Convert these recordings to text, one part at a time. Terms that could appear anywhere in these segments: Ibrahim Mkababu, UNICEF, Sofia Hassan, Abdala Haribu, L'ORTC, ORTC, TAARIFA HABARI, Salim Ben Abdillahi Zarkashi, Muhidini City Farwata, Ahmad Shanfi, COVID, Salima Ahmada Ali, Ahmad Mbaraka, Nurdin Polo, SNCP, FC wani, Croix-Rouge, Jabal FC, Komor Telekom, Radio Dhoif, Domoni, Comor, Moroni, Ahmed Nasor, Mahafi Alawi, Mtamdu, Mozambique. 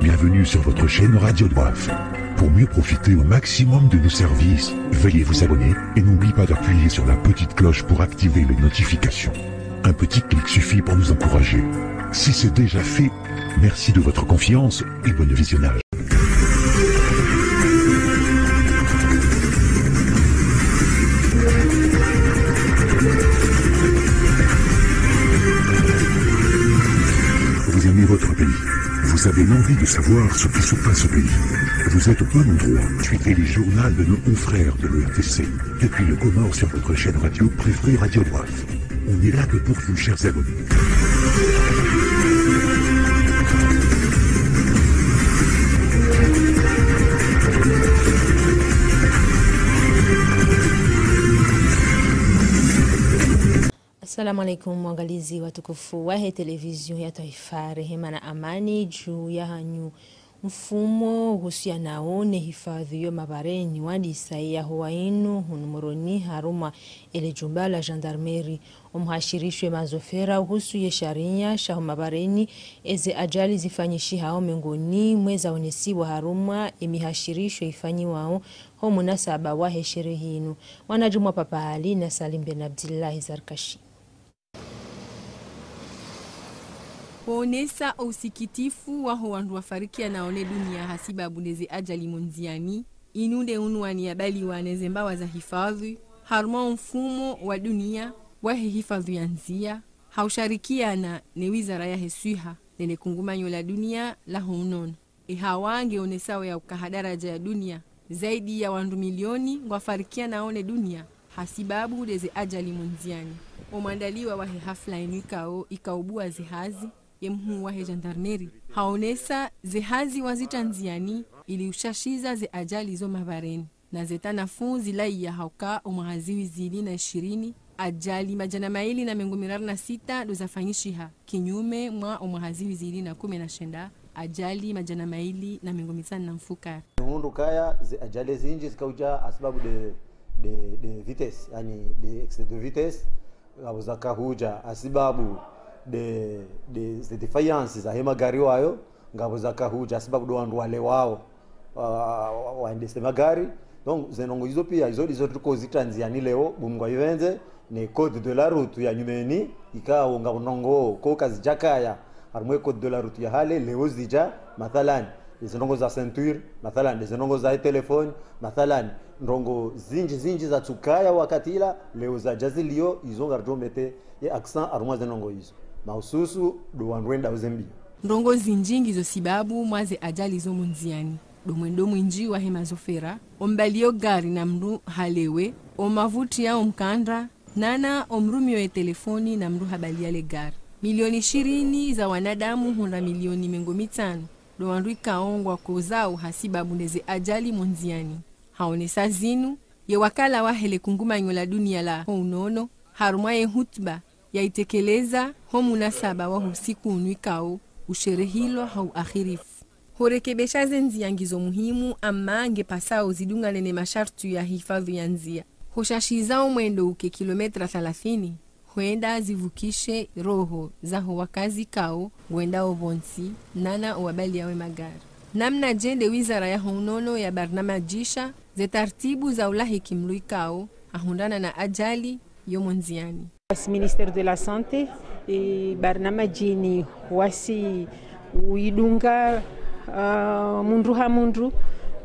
Bienvenue sur votre chaîne Radio Dhoif. Pour mieux profiter au maximum de nos services, veuillez vous abonner et n'oubliez pas d'appuyer sur la petite cloche pour activer les notifications. Un petit clic suffit pour nous encourager. Si c'est déjà fait, merci de votre confiance et bon visionnage. Vous aimez votre pays. Vous avez l'envie de savoir ce qui se passe au pays. Vous êtes au bon endroit. Suivez les journaux de nos confrères de l'ORTC. Depuis le Comor sur votre chaîne radio préférée Radio Dhoif. On est là que pour vous, chers abonnés. Assalamu alaikum mwangalizi watukufu wa hii televizio ya Taifari hemana amani juu ya hanyu mfumo husia naone hifadhi yo mabareni wadi saia huwainu hunumuroni haruma ele jumba la gendarmeri umhashirishwe mazofera husu ye sharia shahu mabareni eze ajali zifanyishi hao mengoni mweza unesibu haruma imihashirishwe ifanyi wao homu nasaba wahe shirihinu wanajumwa Papa Ali na Salim Ben Abdillahi Zarkashi. Kuonesa usikitifu waho wandu wafarikia naone dunia hasiba buneze ajali munziani, inunde unuani ya bali waneze mbawa za hifadhi, haruma mfumo wa dunia, wahe hifadhi ya nzia, hausharikia na newizara ya hesuiha, nene kungumanyo la dunia la hunon. Ihawange onesawe ya ukahadaraja ya dunia, zaidi ya wandu milioni wafarikia naone dunia, hasibabu buneze ajali munziani. Omandaliwa wahe hafla inuikao ikaubua zihazi, yemhu wahe jandarmeri. Haonesa zehazi wazita nziani ili ushashiza ze ajali zo mabareni. Na zetana funzi lai ya hauka umahaziwi zili na 20 ajali majana maili na mengumirar na 6 dozafanyishiha. Kinyume mwa umahaziwi zili na 16 ajali majana maili na mengumisan na mfuka. Hundu kaya ze ajali zinji zikauja asibabu de vitesse, yani de excès de vitesse. Awazaka huja asibabu de defiance za hema gari wayo ngabozaka huja asibabu do wandu wale wao waendesha magari donc zenongo hizo pia hizo tuko zitanziani leo bumgwa ivenze ni code de la route ya nyumeni ikao ngabonongo ko kazi jakaya harmwe code de la route ya hale leo zija mathalan zenongo za ceinture mathalan zenongo za telephone mathalan ndongo zinji za tukaya wakatila leo za jazilio hizo ngarjomete ye accent arumwa zenongo hizo mahususu do wanrenda uzembi ndongo zinjingi zo sibabu mwaze ajali zo munziani do mwendo mwinji wa hema zofera ombalio gari na mru halewe omavuti ya omkandra nana omrumio ya telefoni na mru habali yale gari milioni 20 za wanadamu hunda milioni 5 do wandu ikaongwa kozao hasibabu ndeze ajali munziani. Haonesa zinu, ye wakala wahele kungumanyo la dunia la honono, harumwa ye hutba, ya itekeleza homu nasaba wahusiku unuikao, usherehilo hau akhirifu. Horekebesha zenzi yangizo muhimu ama angepasao zidunga nene mashartu ya hifadhi ya nzia. Hoshashizao mwendo uke kilometra 30, huenda zivukishe roho za wakazi kao, huenda obonsi, nana uwabali yawe magari. Namna jende wizara ya honono ya barnamajisha, zetartibu za ulahi kimluikao, ahundana na ajali yomonziani. Minister de la Sante, barnamajini wasi uidunga mundru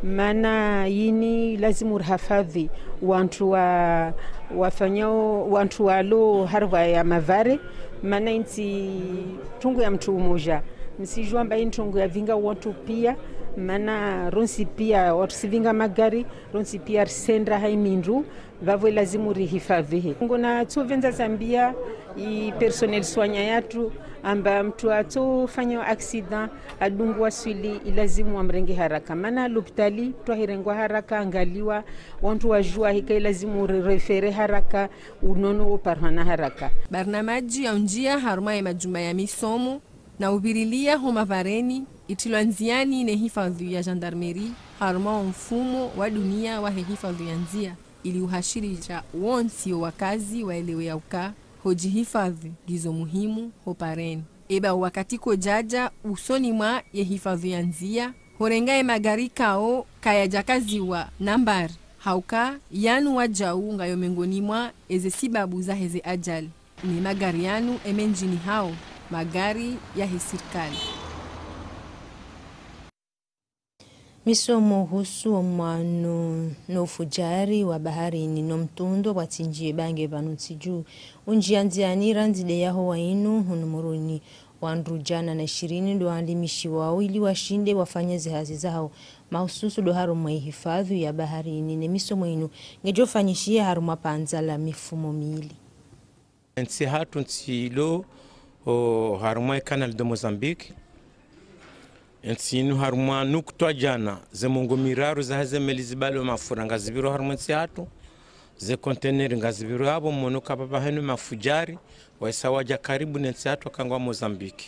mana yini lazimu hafadhi wantu wa wafanyao wantu walo harwa ya mavare mana inti tungu ya mtu umoja. Msijua mba intongu ya vinga watu pia, mana ronsi pia, watu si vinga magari, ronsi pia sendra hai minru, vavwe lazimu rihifadhihi. Ngona tuvenza zambia, i personel swanya yatu, amba mtu ato fanyo aksida, adungu wa swili, ilazimu wa mrengi haraka. Mana lupitali, tuwa hirengwa haraka, angaliwa, wantu wajua hika ilazimu refere haraka, unono uparwana haraka. Barnamaji ya unjia haruma ya majumba ya misomo, na ubirilia homavareni itilanziani ne hifadhi ya jandarmeri haruma mfumo wa dunia wa hifadhi ya nzia ili uhashirisha wonsi wakazi waelewe ya uka hojihifadhi gizo muhimu hopareni. Eba wakatiko jaja usoni mwa yehifadhi ya nzia horengaye magari kao kayajakaziwa nambar hauka yanu wajau ngayo mengoni mwa eze sibabu za heze ajali ni magari yanu emenjini hao magari ya hisirikali. Misomo husu mwanu nofujari wa baharini nomtundo watinjie bange vanutiju. Unjianziani randile ya hoa inu hunumuruni. Wandrujana na 20 doandimishi wao ili washinde wafanya zihazi zao. Mahususu do haruma ihifadhi ya baharini ni misomo inu. Ngejofanyishie haruma panzala mifumo mili. Nsi hatu nsilo haruma kanal de Mozambique. Ensinu haruma nukutwa jana ze mongomiraru za haze melizibalo mafura ngazibiru haruma tsiatu ze container ngazibiru abo monoka baba henu mafujari waisawaja karibu nensiatu kangwa Mozambique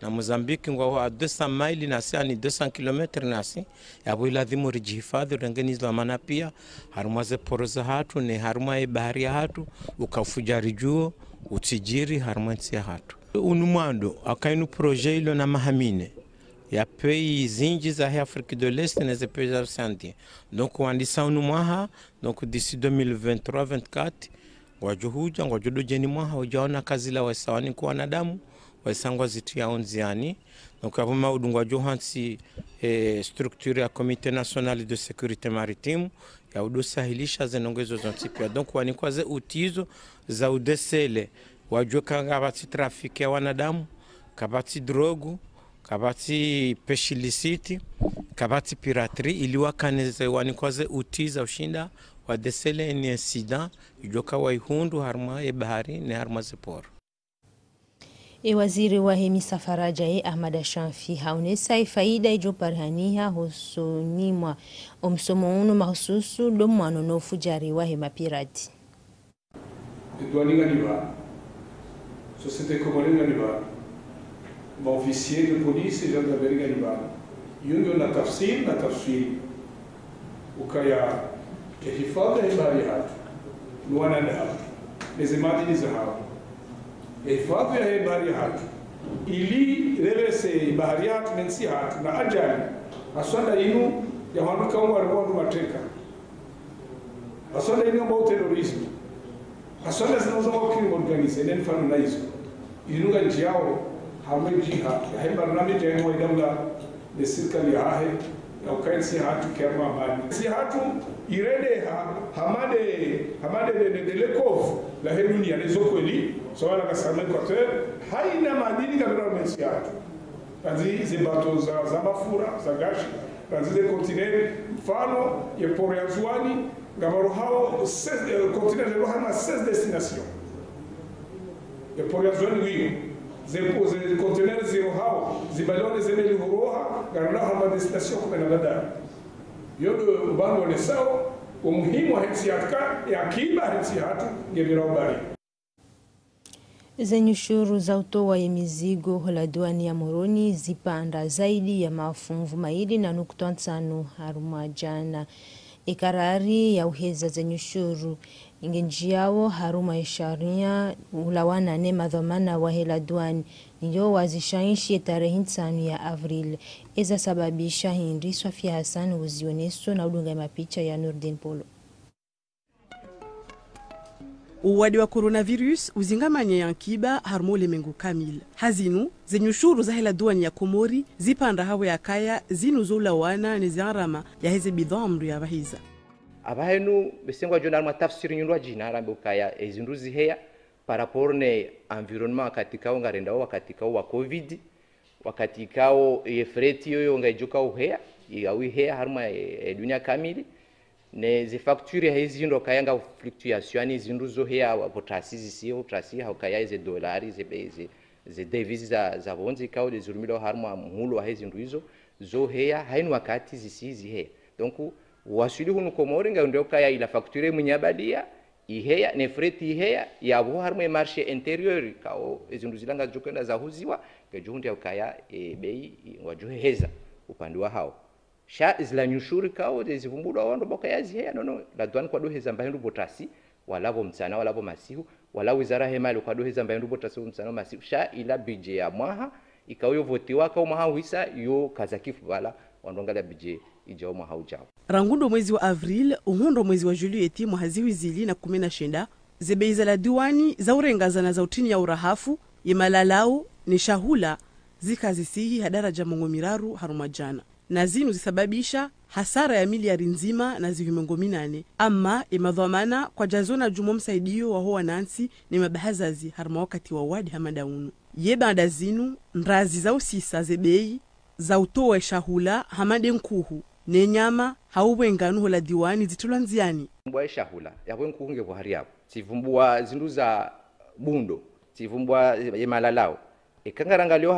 na Mozambique ngwa 200 maili na si ani 200 km nasi yabo ilazimu rijihifadhi rengenizwa maana pia haruma ze poroza hatu ne haruma e bahari hatu ukafujari juo utijiri haruma tsiatu unumando akainu projet ilo na mahamine ya pays índios da África do Leste nas épocas antigas. Donc o andição no maha, donc d'ici 2023-24, o ajuda, o ajuda de animais, o ajuda na casa lá o estáni com a nadamu, o estángua zitia onziani. Donc a forma o dungo ajuda ansi estrutura Comitê Nacional de Segurança Marítima, e o do Sahelisha zenongezo antipia. Donc o anico aze utizo, zau desele, o ajuda cangabati tráfico é o nadamu, cangabati drogo. Kabati peshi lisiti, kabati piratri, iliwa kaneze wanikoze utiza ushinda, wadesele ni insida, yujoka waihundu harma e bahari ni harma zeporo. E waziri wa hemi safarajae Ahmad Shanfi haonesa ifaida ijo parhaniha husonimwa omsomo unu mahususu domu anonofu jari wa hema pirati. Edouaninga niwa, societe komorenga niwa, وفيسير البوليس جند أمريكا نبال يندو نتفصيل وكيا كحفاظ الباريات نوانا نهار نزمات نزهار حفاظ الباريات إلي ربس الباريات من سيهات نأجل أصلا إنه يهانو كم أربعون ماتريكا أصلا إنه موت تيروريزم أصلا سنوزمو كريم أورغانيزي ننفعنا نايزو إنه كان جياو حمل جهة هاي برنامج جاي هو يدملا للسلك اللي هاي أو كان سياحته كرما بان سياحته يردها همادة للكوف لهيلوني على زوكولي سواء لك سامن كتير هاي نماديني كبيرة من سياحته بعدين زباطو زبافورا زعاش بعدين الكونتيننت فانو يبوريزواني قبلوا هاو الكونتيننت قبلوا هما 16 destinations يبوريزواني ويو os contenedores irão, os balões eles irão, ganhar uma destinação como é na verdade. Eu do banco de sal, o mínimo é se atar e aqui vai se atar e virar o barril. Zenyushuru za utoa ya mizigo la duani ya Moroni zipanda zaidi ya mafungu maili na nukta tano haruma jana. Ikarari ya uheza zenyushuru ingenjiao haruma isharia ulawana ne madhamana wa hela duani ndio wazishainshi tarehe 5 ya Avril eza sababisha Henry Sofia Hassan uzioneso na udunga mapicha ya Nurdin Polo. Uwadi wa coronavirus uzingamanye yankiba harmole mengu kamil. Hazinu, zenyushuru za hela duani ya Komori, zipanda hawe ya kaya, zinu zula wana niziarama ya heze bidhamru ya vahiza. Abahenu, besengwa jona alma tafsiri nyundwa jina arambe ukaya, ezinduzi hea, paraporne environment wakatikao ngarendao, wakatikao wa COVID, wakatikao yefreti yoyo ngayijukao hea, yawi hea haruma dunia kamili, ne zifaktura hizi ndo kaya nga fluctuation zindu zohea wapotrasi zisi wapotrasi haukaya hizi dolari hizi devisi za vonzi kao lezurumilo harma mhulu wa hizi ndo hizo zohea hainu wakati zisi zihea donku wasuli hunu Komori nga ndo kaya ila faktura mnyabadia ihea nefreti ihea ya wu harma ya marche interiori kao zindu zilanga jukenda za huziwa kajuhundi haukaya bei wajuheheza upanduwa hao sha izla nyushuri kao zivumbudu wa wando boka yazi hea nono la duani kwa duhe zambahindu botasi walabo mtana walabo masihu wala wizara hemali ukaduhiza mbayendu bota sumsano masisha ila budget ya mwaha ikawiyo voti waka umaha wisa yo kazakifu wala wanongala budget ijao mwaha ujao rangundo mwezi wa avril uhondo mwezi wa julieti mwahaziwi zili na kumena shenda zebeiza la diwani za urengazana za utini ya urahafu imalalau ni shahula zikazisihi hadaraja mongomiraru harumajana na zinu zisababisha hasara ya miliari nzima na zihumengomina ama imadhamana kwa jazona jumo msaidio wa huwa nansi ni mabahazazi harma wakati wa wadi hamadaunu yeba andazinu nrazi za usisa zebei za utowe shahula hamade nkuhu nenyama hauwe nganuhu la diwani zitulanziani mbuwa shahula yawe nkuhu ngevuhari yawe sivumbua zindu za bundo sivumbua yemalalao ikangaranga leo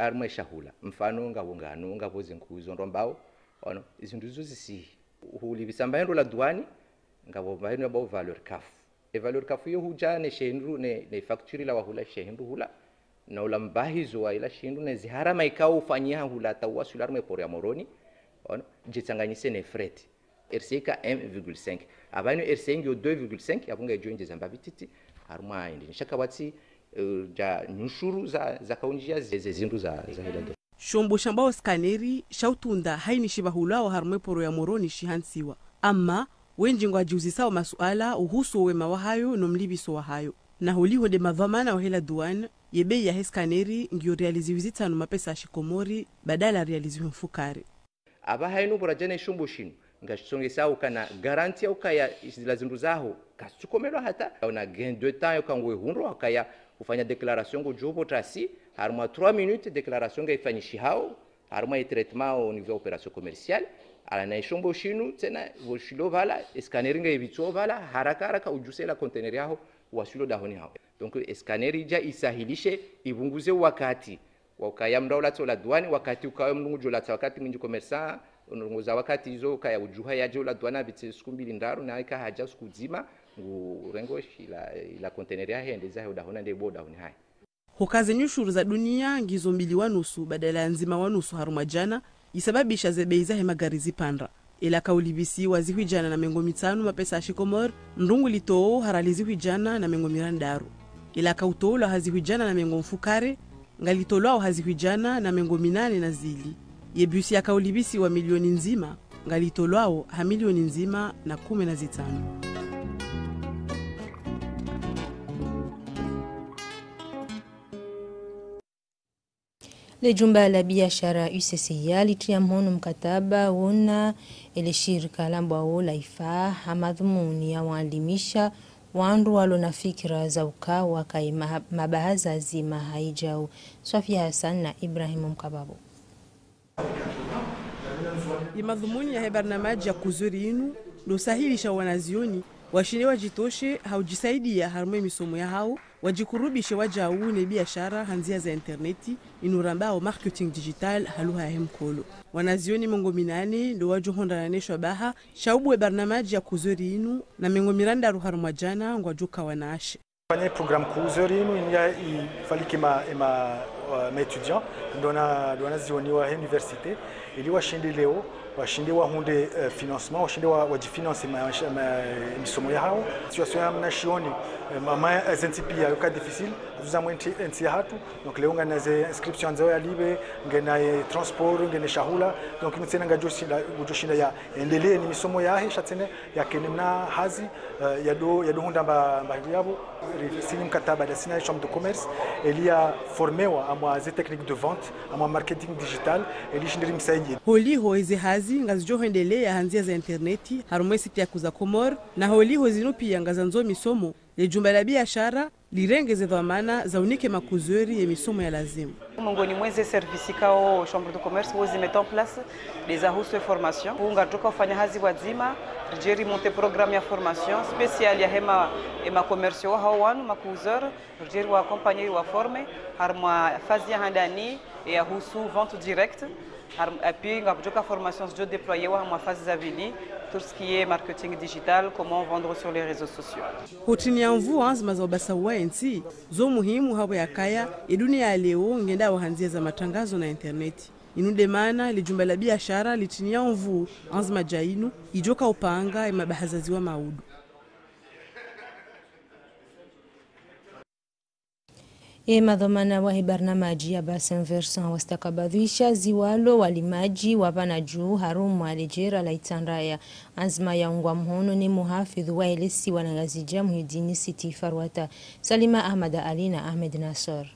haruma shahula mfano ngabungano ngaboze nkuzo ndombao ono izindu zuzisi huli bisambayendo la duani ngabombayendo ba valeur kafu e valeur kafu yo hujane shendu ne facture la wahula shendu hula na ulambahizo wa ila shendu ne ziharama ikao ufanyia hula tawasula rume pore amoroni ono jitsanganyise ne freti RCK 1,5 abanu RCK 2,5 yabunga joinje zambabititi haruma indi nshakabati ja nushuru za kaunjia zezindu za hidado. Shombo shamba wa skaneri, shautunda haini shibahula wa harumeporo ya moroni shihansiwa. Ama, wenji ngwa jiuzisa wa masuala uhusu wema wahayo no mlibiso wahayo. Na huliho de madhamana wa hela duan, yebe ya heskaneri ngio realizi wizita no mapesa shikomori badala realizi mfukari. Aba hainu burajane shombo shinu. Ngashongesao ukana garantia ukaya lazindu zaho kasukomelo hata. Una gen 2 temps ukangwe hunro ukaya ufanya declaration go jobo trasi harma 3 minutes declaration ga ifanyishi hao harma e traitement au niveau opération commerciale ala na shombo shinu tena go shilo vala scanner ibitso vala haraka haraka ujuse la container yao wasilo dahoni hao donc scanner ja isahilishe ibunguze wakati wakayamra wala tola duani wakati ukawe mlungu la wakati mingi commerçant unongoza wakati izo kaya ujuha ya jola duana bitse skumbili ndaru na ika haja skuzima urengo ila konteneria hendeza udahona ndebo udahoni hai hukaze nyushuru za dunia ngizo 2.5 badala nzima 1.5 harumajana isababisha zebeiza hemagari zipandra ila kaulibisi waziwi jana na mengo 5 mapesa shikomor ndungu litoo haraliziwi jana na mengo 2 ila kautolo haziwi jana na mengo mfukare ngalitolao haziwi jana na mengo 8 na zili yebusi ya kaulibisi wa milioni nzima ngalitolao ha milioni nzima na 15 Jumba la biashara UCCA litiamhono mkataba una ile shirika la mbao la ifa madhumuni ya waalimisha wandu walo na fikra za ukawa kai mabahaza zima haijao Sofia Hassan na Ibrahim Mkababu imadhumuni ya barnamaji ya kuzurinu ndo sahilisha wanazioni washinewa jitoshe haujisaidia harmo misomo ya hao wajikurubishe wajau ne biashara hanzia za interneti inurambao marketing digital haluha hemkolo wanazioni mongo 8 ndo wajuhondananeshwa baha shaubwe barnamaji ya kuzori inu na mengo miranda ruharumajana ngwajuka wanaashe fanye programme kuzori inu inya ifalike ma étudiant ndo wanazioniwa universite ili washindi leo washindi wa hunde financement washindi wa jifinance misomo yao situation ya mnashioni mama SNCP ya yuka difficile tuzamwenti ntia hatu donc leo ngana ze inscription zao ya libe ngena transport ngena shahula donc mtsena ngajoshi la gujoshinda ya endelee ni misomo ya he shatene ya kenemna hazi ya do hunda mba yabo sini mkataba da sina chambre de commerce elia formewa amwa ze technique de vente amwa marketing digital elishindiri msaidie holi hoize hazi ngazijo endelee hanzia za interneti harumesi pia kuza Komor na holi hozino pia ngazanzo misomo le jumba la biashara lirengeze dhamana za unike makuzuri ya misomo ya lazima. Mungoni mweze servisi kao Chambre de Commerce wozi met en place des ahusu formation. Ungatoka ufanya hazi wadzima, rjeri monte programme ya formation spéciale ya hema commercio wa hawanu makuzuri, rjeri wa accompagner wa forme harma fazi ya handani ya husu vente directe. Puis ngatoka formation jo déployer wa harma fazi za vini. Tout ce qui est marketing digital, comment vendre sur les réseaux sociaux. Hotini anvu anzi mazobasawa enti, zo muhimu hapo yakaya, edunia ya leo ngenda wahanzia za matangazo na interneti. Inude maana lijumba la biashara litini anvu anzi majainu, ijoka upanga imabahazaziwa maudu. Madhomana wahibarna maji ya basen versan wastakabadhuisha ziwalo walimaji wapana juu harumu alejera la itanraya. Azma ya ungwa mhono ni muhafidhu wa elesi wanangazija Muhidini City Farwata. Salima Ahmada Ali na Ahmed Nasor.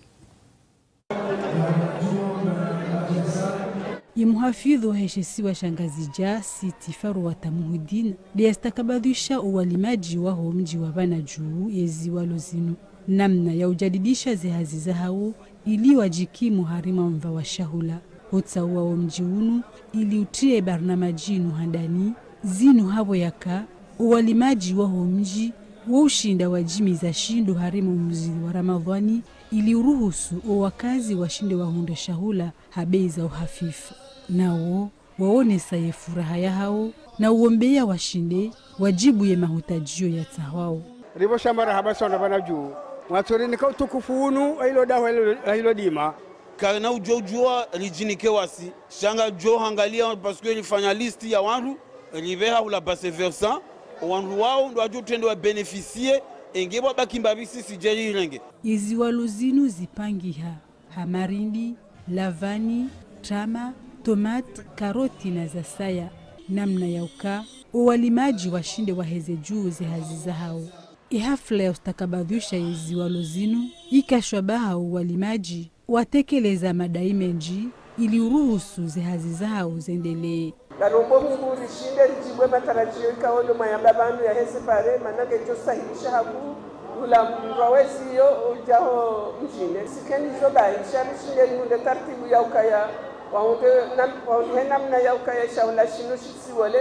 Muhafidhu waheshesiwa Shangazija City Farwata Muhidini liyastakabadhuisha uwalimaji waho mji wapana juu yeziwalo zinu. Namna ya ujadidisha zihazi zahau ili wajikimu harima mva wa shahula. Hotsa uwa omjiunu ili utrie barnamajinu handani. Zinu hawo yaka uwalimaji wa homji wa ushinda wajimi za shindu harima mzi wa Ramadhani ili uruhusu uwakazi wa shinde wa hundo shahula habei za uhafifu. Nao waone saye furaha ya hao na uombea wa shinde wajibu ye mahutajio ya tahao. Ribo shambara habasa na banajuu. Watorini kwa utukufunu hilo dawa hilo dima kana ujojua lijinike wasi shanga jo hangalia paske ilifanya listi ya wandu livera ula base versa wandu wao ndo ajutende wa beneficie engebo bakimbabisi sijeri renge iziwaluzinu zipangiha hamarindi lavani trama tomate karoti na zasaya namna ya uka walimaji washinde waheze juu zihaziza hao. Ihafla ya ustakabadhisha yeziwalozinu ikashwabaha uwalimaji watekeleza madaimenji ili uruhusu zihazi zao zendelee. Narombo mungu rishinde rijibwe matarajio ikaondo mayambabanu ya hese pare manake josahilisha haku ula mrawezi yo ujaho mjine. Sikeni zoga isha rishinde yunde tartibu ya ukaya waunde namna ya ukaya isha ulashinu shisiwole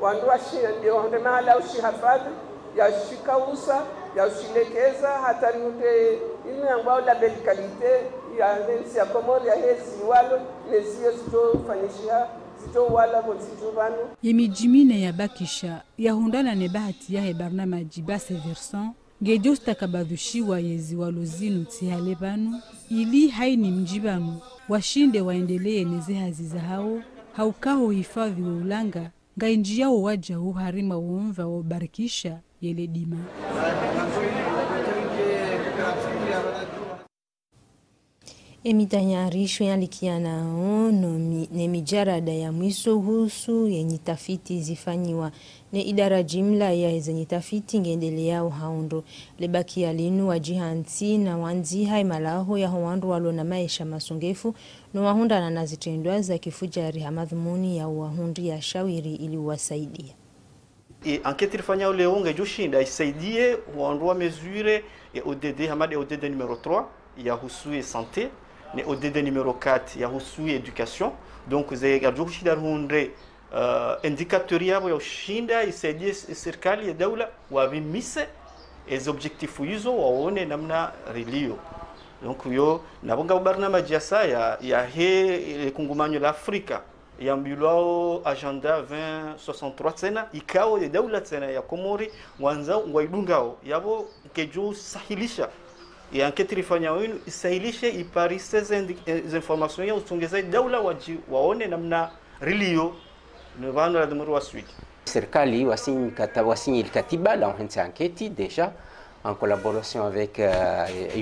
wanduwa shinde waunde mahala ushihafadhu ya shikausa ya shilekeza hata nute inu ambao la belikalite ya nsi ya Komor ya hezi walo nesiyo zito fanyishia zito wala monsito vano yemijimine ya bakisha ya hundana nebahati ya hebarnama jibase versan gejosta kabadhushiwa yezi walozinu tihale vano ili haini mjibanu washinde waendelee nezehazi za hao haukaho hifadhi wa ulanga ngainji yao waja uharima uomva wa barikisha yele dima. Emitanya arishu ya likiana ono ne mijarada ya mwiso husu yenye tafiti zifanyiwa ne idara jimla ya zenye tafiti ngendelea uhaundo lebaki ya linu wajihanti na wanziha imalaho ya hawandu walo na maisha masungefu no wahunda na nazitendwa za kifujari hamadhumuni ya wahundi ya shawiri ili wasaidia. Enquête ilifanya ule onge jushinda isaidie waondoa mesure ya ODD hamade ODD numero 3 ya husui santé ne ODD numero 4 ya husui education donc ze jushinda hundre indicateur yabo ya ushinda isaidie serikali ya daula wavimise ez objectif hizo waone namna relio donc yo nabonga barnama jasa ya he kungumanyo la Afrika yambulao agenda 2063 tena ikao ya daula tena ya Komori wanza waidungao yabo kejo sahilisha ya enquete ilifanya wenu isahilishe iparise ze information ya usongeza daula waji waone namna rilio nevano la demoro aswi serikali wasinyi katiba la enquête déjà en collaboration avec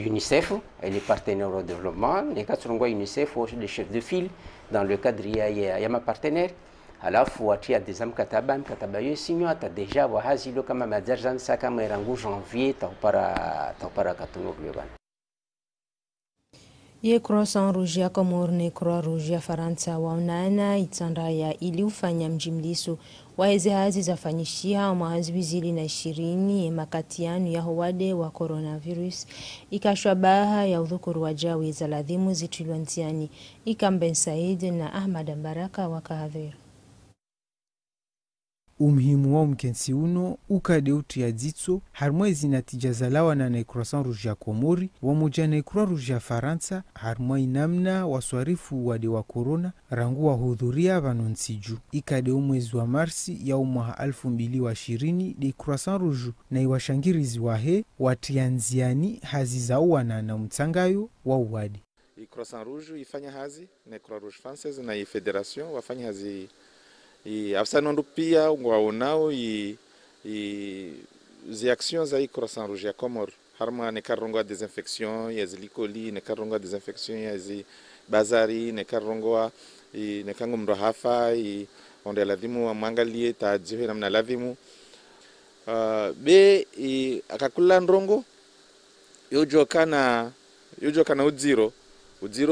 UNICEF et les partenaires au développement. Les Katsurungwa UNICEF sont les chefs de file dans le cadre il y a ma partenaire. Alors il y a des âmes kataban, katabayo signo, tu as déjà wahazilo kama madarjan saka merangu janvier taupara katuno global. Ye Croix-Rouge ya Komor ne Croix-Rouge ya Faransa waonana itanda ya ili ufanya mjimlisu waeze hazi zafanyishia mwazi wizili na 20 ya makatianu ya howade wa coronavirus ikashwabaha ya udhukuru wajawi za ladhimu zitulwantiani ikamben Said na Ahmad Mbaraka wakahadhira. Umuhimu wa mkensi uno ukadeutu ya zitso harmwezi natija zalawa na nekrosan rujia Komori wamoja nekroa rujia Faransa harmwai namna waswarifu wade wa korona rangu wa hudhuria vanonsiju. Ikadeu mwezi wa marsi ya umaha 2020 de kroasan ruju na iwashangirizi wahe watianziani hazi zauwa na mtangayo wa uwadi. Kroasan ruju ifanya hazi nekroa ruju Frances na ifederation wafanya hazi e afsanando pia ngwaonao i ziactions za Croix-Rouge ya Komor harma nekarrongoa desinfection yazi likoli nekarrongoa desinfection yazi bazari nekarrongoa nekango mrohafa onde lazimu mwangalie tajiwe namna lazimu be akakula ndrongo yojokana ujiro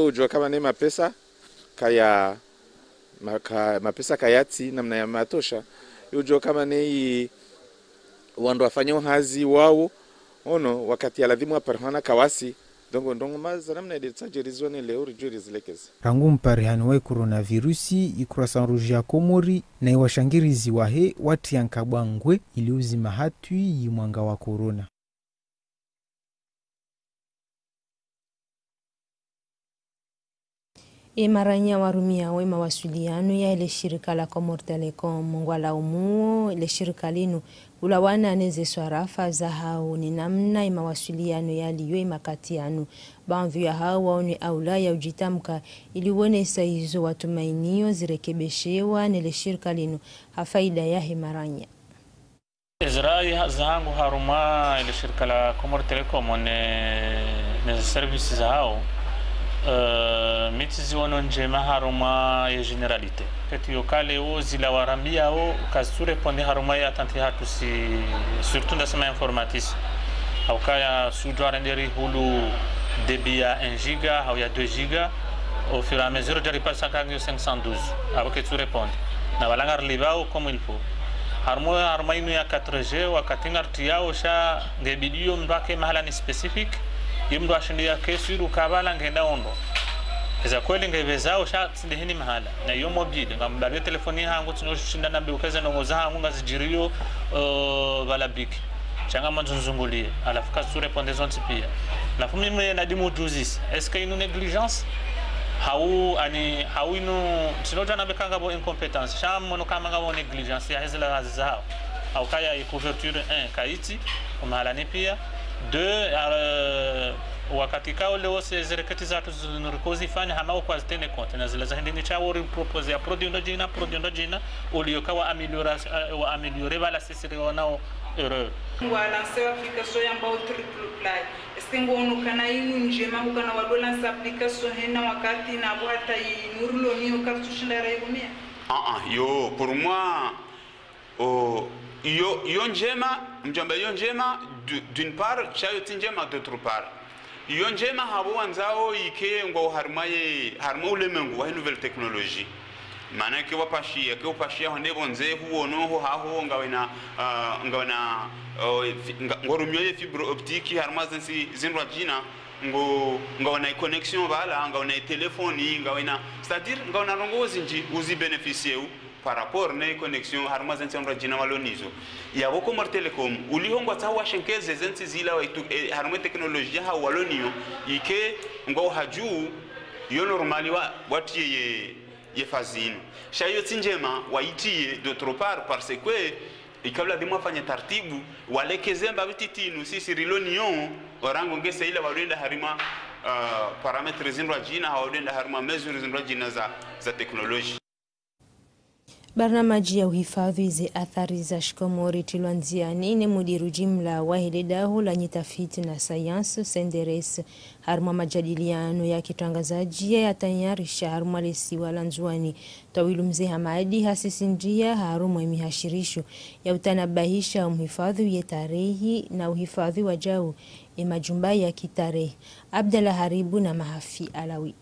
ujoka bane mapesa kaya mapesa kayati namna ya matosha yojoka bane wandu afanye uhazi wao ono wakati alazimu aparhana kawasi dongo mazana ya detajerizone leo rijuris lekeza rangu mparihano wa coronavirusi Croix-Rouge ya Komori na iwashangirizi wahe wati yankabangwe iliuzima hatui yimwanga wa corona. Imaranya warumia wa mawasiliano ya ile shirika la Komor Telekom ngwala umuo ile shirika linu ulawana neze swarafa za hao ni namna ya mawasiliano yaliyo makatiano banvu ya hao waone aula ya ujitamka ili uone saizo watumainio zirekebeshewa ile shirika linu hafaida ya himaranya Israeli zangu haruma ile shirika la Komor Telekom ne services hao mitizi wanonjema haruma ya generalite kati yokale o zila warambia o kasure ponde haruma ya tanti hatu si surtout ndasema informatis au kaya sudwara nderi hulu debia 1 giga au ya 2 giga au fur et à mesure de repas 512 avant que tu répondes na balanga relevao comme il faut haruma inu ya 4G wakati ngartiao sha debidio mbake mahala ni specifique yimdo ashindia kesi rukabala ngenda ondo eza kweli ngeveza usha tsindihini mahala na yo mobile ngamdalwe telefoni hangu tsunoshindana bukeza nongoza hangu ngazijiriyo balabiki changa manzunzungulie alafu kasure pondezonti pia alafu mimi na dimu duzis est-ce qu'il y a une négligence hau ino tsinota na bekanga bo incompétence chama no kama ngabo négligence ya hezela azizao au kaya ya couverture 1 kaiti mahala ni pia 2 wakati kao leo sezereketi zatu zinurikozi fanya hamao kwa zitene konti na zile za hindi ni cha wori propose ya produndo jina ulioka wa ameliore wala sisiri wanao erreur wala sewa aplikasyo ya mbao triple play eskengo unukana inu njema hukana wadola sa aplikasyo hena wakati na wata inurulo niyo katushinda raigumia yo pour moi yo njema mjomba yo njema d'une part chayo tinjema d'autre part Yonjema habu anzao yike ngo harumaye harumo ulemengu wa nouvelle technologie maana ke wapashia ke upashia hande bonze huono ho haho ngawena ngorumyo ye fibre optique harumaze zinwa jina ngo ngawena connexion bala ngawena telefoni ngawena c'est-à-dire ngawena longozi nji uzi bénéficier par rapport na connexion harumaze zinwa jina walonizo yabo Komor Telekom ulihongwa tawa shenkeze zenzi zila waitu harume teknolojia ha walonio ike ngao haju yo normali wa wati ye fazini shayo tinjema waitie d'autre part parce que ikabla dimo fanya taratibu walekeze mba bititinu sisi rilonio orango ngese ile walenda harima parametre zinwa jina hawenda harima mesure zinwa jina za teknolojia Barnamaji ya uhifadhi ze athari za Shikomori Tilwanziani ni mudiru jimla wa hilidahu la nyitafiti na sayansi senderesi haruma majadiliano ya kitangazaji ya tanyarisha haruma lesiwa lanzuani tawilu mzee Hamadi hasisinjia haruma imihashirisho ya utanabahisha umhifadhi ya tarehi na uhifadhi wa jau imajumba ya kitarehi Abdala Haribu na Mahafi Alawi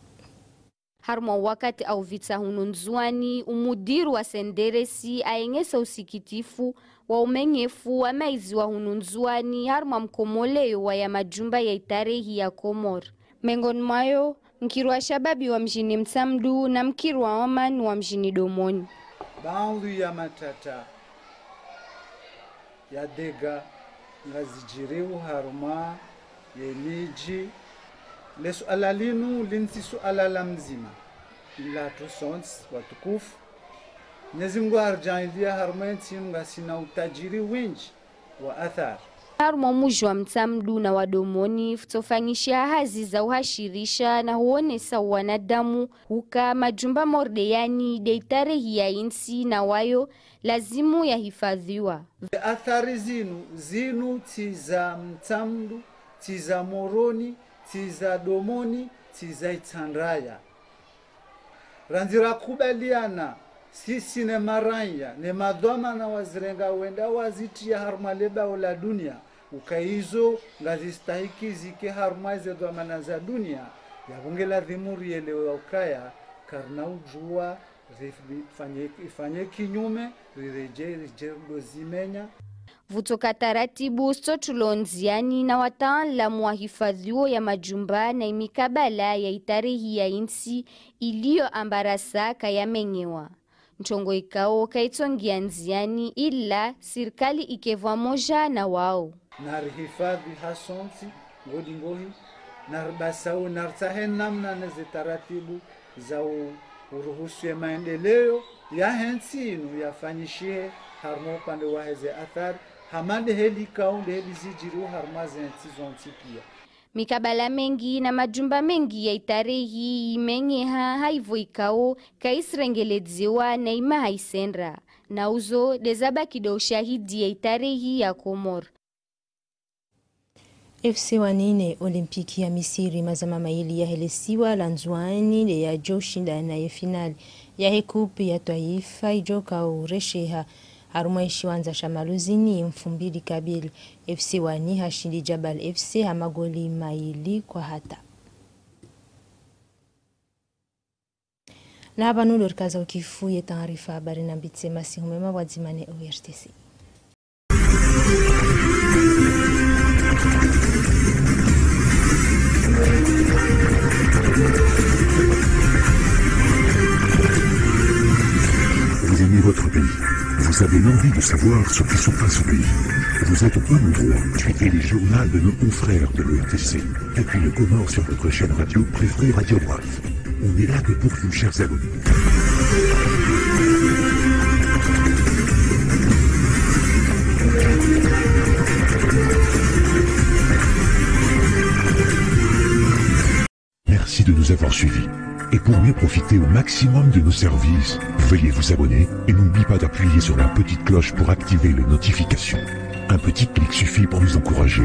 Harmo wakati au vita hununzuani umudiru wa senderesi aengesa usikitifu wa umenyefu wa maizi wa hununzuani harmo mkomoleo wa ya majumba ya itarehi ya Komor. Mengon mayo mkiru wa shababi wa mjini Mtamdu na mkiru wa Oman wa mjini Domoni. Baadhu ya matata ya dega ngazijiriu haruma yeniji lesuala linu linsi suala la mzima ila tusons watukufu Mwenyezi Mungu arjailia harmenti ngasina utajiri wingi wa athari harmo muji wa Mtamdu na wadomoni futofanyisha hazi za uhashirisha na huonesa wanadamu huka majumba mordeyani deitarehi ya insi na wayo lazimu ya hifadhiwa athari zinu tiza Mtamdu tiza Moroni, tiza Domoni, tiza Itanraya. Ranzira kubaliana sisi ne maranya ne madhoma na wazirenga wenda wazitia harmaleba ola dunia ukaizo ngazistahiki zike harmaize dhamana za dunia yabungela dhimuri elewa ukaya karna ujua ifanye kinyume rirejerdo zimenya. Vutoka taratibu sotulonziani na wataalamu wa hifadhi ya majumba na mikabala ya itarihi ya insi iliyoambarasa kayamenyewa. Nchongo ikao kaitongia nziani ila serikali ikevwa moja na wao. Narihifadhi hasonsi ngodingohi narbasao nartahe namna neze taratibu za uruhusu ya maendeleo ya hensinu yafanyishie harmo pande waheze athar hamande heli kaunde heli zijiru harmaze ntizo pia. Mikabala mengi na majumba mengi ya itarehi imenyeha haivo ikao kaisrengeledziwa na ima haisendra. Na uzo dezaba kido ushahidi ya itarehi ya Komor. FC wani olimpiki ya Misiri mazama maili ya helesiwa lanzuani ya joshinda na ya finali ya hekupi ya taifa ijoka uresheha harumaishi wanza shamaluzini mfumbiri kabili. FC wani hashindi Jabal FC hamagoli maili kwa hata. Na haba nulu rikaza ukifu ya taarifa habari na mbitse masihumema wadzimane ORTC. Vous aimez votre pays. Vous avez l'envie de savoir ce qui se passe au pays. Vous êtes au bon endroit. Suivez les journaux de nos confrères de l'ORTC. Depuis le Comor sur votre chaîne radio préférée Radio Dhoif. On est là que pour vous, chers abonnés. Merci de nous avoir suivis. Et pour mieux profiter au maximum de nos services, veuillez vous abonner et n'oubliez pas d'appuyer sur la petite cloche pour activer les notifications. Un petit clic suffit pour nous encourager.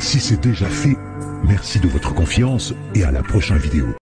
Si c'est déjà fait, merci de votre confiance et à la prochaine vidéo.